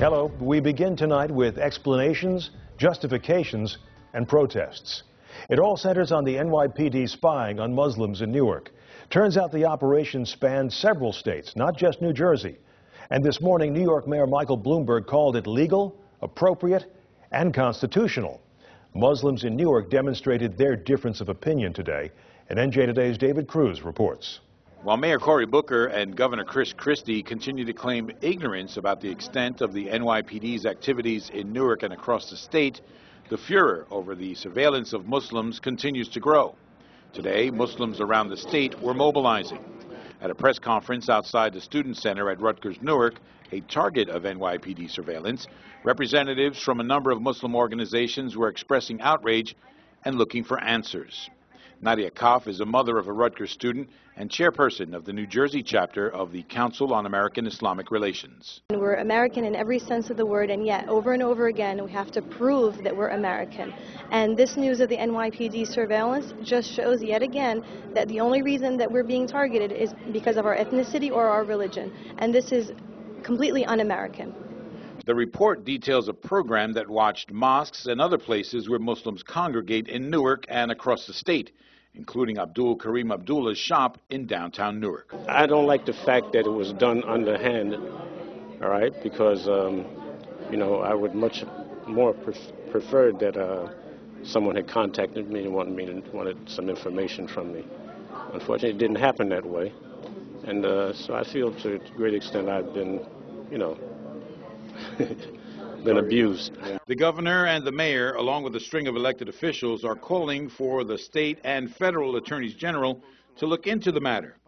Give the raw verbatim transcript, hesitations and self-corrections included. Hello, we begin tonight with explanations, justifications, and protests. It all centers on the N Y P D spying on Muslims in Newark. Turns out the operation spanned several states, not just New Jersey. And this morning, New York Mayor Michael Bloomberg called it legal, appropriate, and constitutional. Muslims in Newark demonstrated their difference of opinion today, and N J Today's David Cruz reports. While Mayor Cory Booker and Governor Chris Christie continue to claim ignorance about the extent of the N Y P D's activities in Newark and across the state, the furor over the surveillance of Muslims continues to grow. Today, Muslims around the state were mobilizing. At a press conference outside the Student Center at Rutgers, Newark, a target of N Y P D surveillance, representatives from a number of Muslim organizations were expressing outrage and looking for answers. Nadia Koff is a mother of a Rutgers student and chairperson of the New Jersey chapter of the Council on American Islamic Relations. We're American in every sense of the word, and yet over and over again we have to prove that we're American. And this news of the N Y P D surveillance just shows yet again that the only reason that we're being targeted is because of our ethnicity or our religion. And this is completely un-American. The report details a program that watched mosques and other places where Muslims congregate in Newark and across the state, including Abdul Karim Abdullah's shop in downtown Newark. I don't like the fact that it was done underhand, all right, because, um, you know, I would much more pref preferred that uh, someone had contacted me and wanted, me to, wanted some information from me. Unfortunately, it didn't happen that way, and uh, so I feel to a great extent I've been, you know, been abused. The governor and the mayor, along with a string of elected officials, are calling for the state and federal attorneys general to look into the matter